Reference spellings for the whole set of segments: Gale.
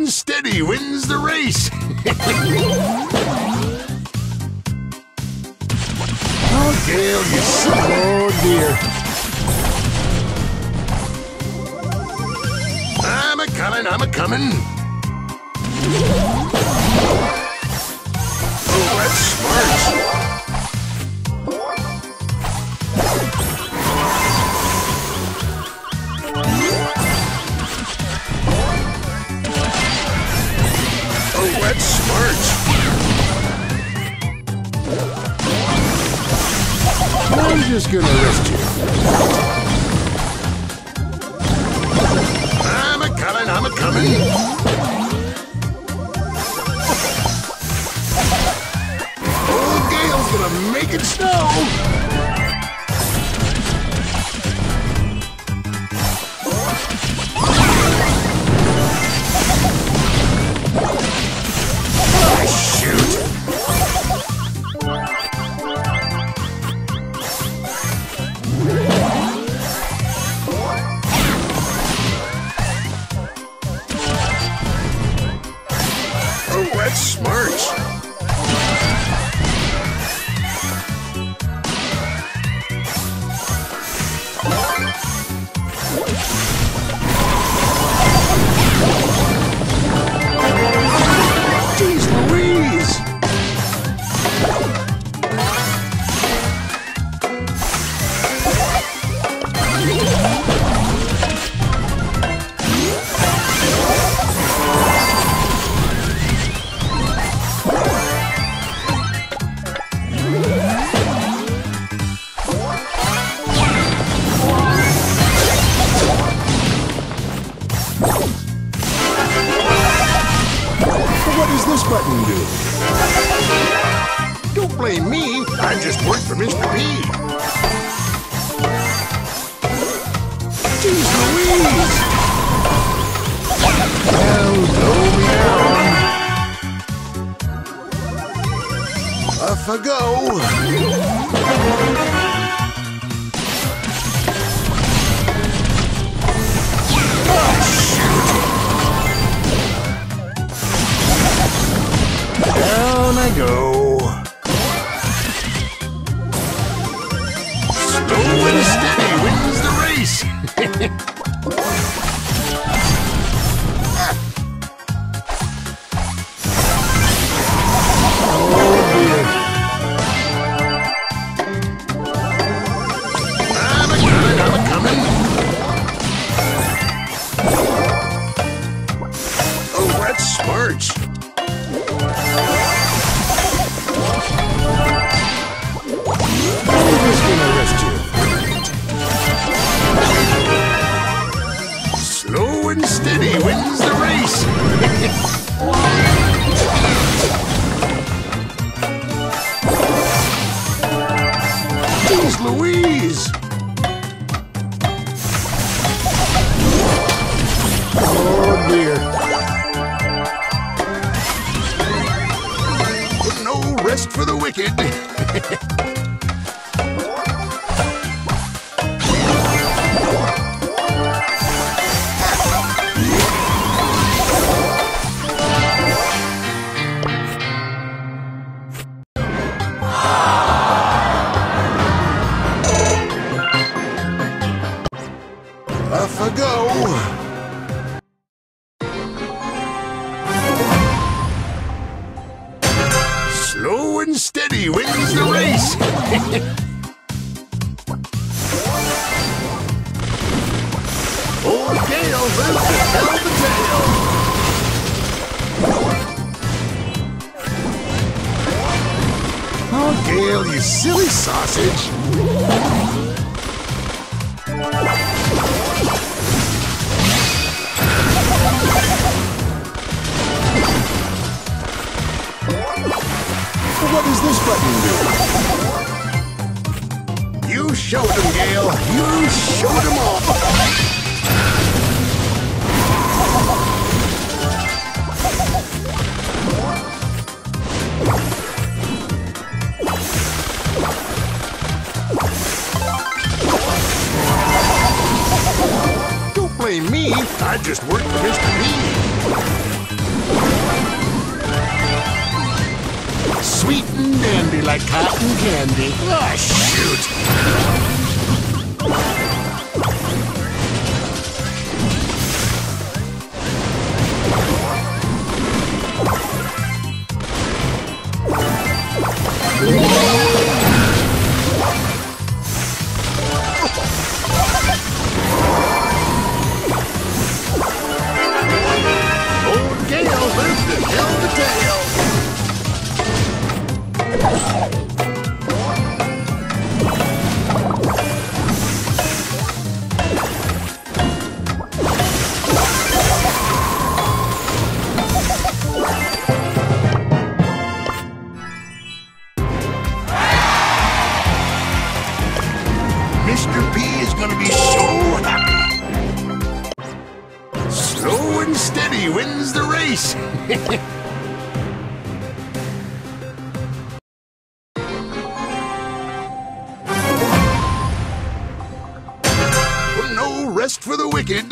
and steady wins the race. Oh, Gale, you suck. Oh, dear. I'm a-comin', I'm a-comin'. Oh, that's smart. That's smart. I'm just gonna lift you. I'm a-comin', I'm a-comin'. Old Gale's gonna make it snow. Don't blame me, I just work for Mr. B. Jeez Louise! Well, blow me down. Off I go. Oh, shoot! Down I go. Slow and steady wins the race. Oh dear. I'm a-comin', I'm a-comin'. Oh, that's smart. Steady wins the race. Jeez Louise! Oh dear! No rest for the wicked. Slow and steady wins the race. Old Gale's out to tell the tale. Oh, Gale, you silly sausage. What does this button do? You showed him, Gale. You showed him all. Don't blame me. I just worked for Mr. B. me like cotton candy. Oh, shoot! Old Gale lives to tell the tale. Mr. B is gonna be so happy. Slow and steady wins the race. No rest for the wicked.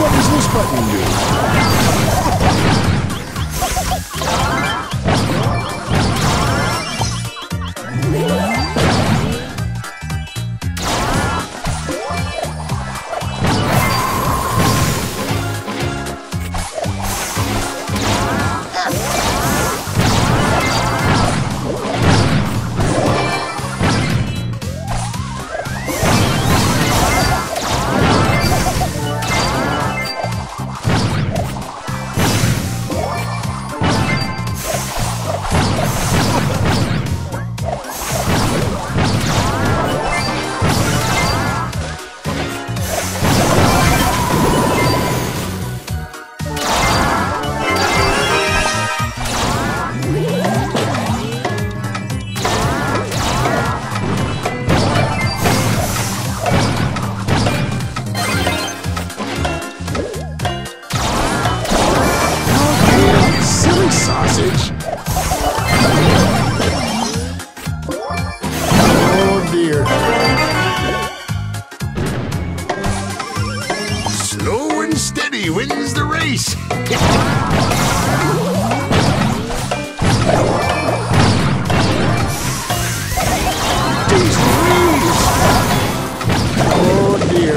What does this button do? Wins the race. Oh dear.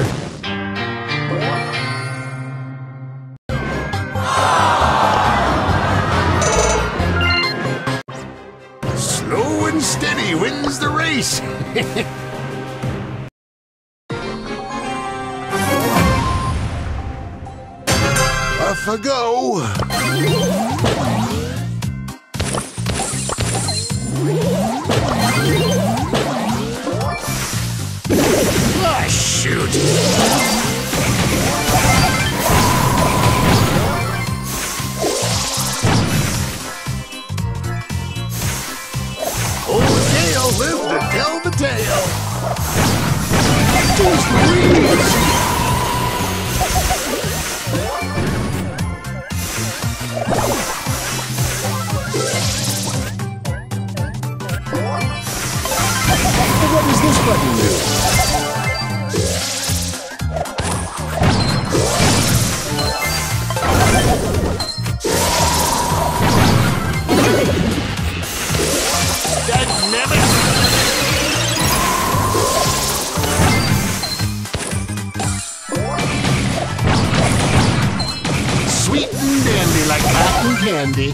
Slow and steady wins the race. Off I go. Ah, shoot. What does this button do? That never. Sweet and dandy like cotton candy.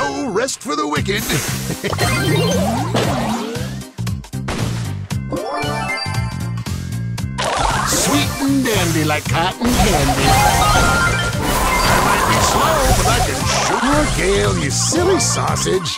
no rest for the wicked. Sweet and dandy like cotton candy. I might be slow, but I can sure Gale, you silly sausage.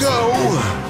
Go!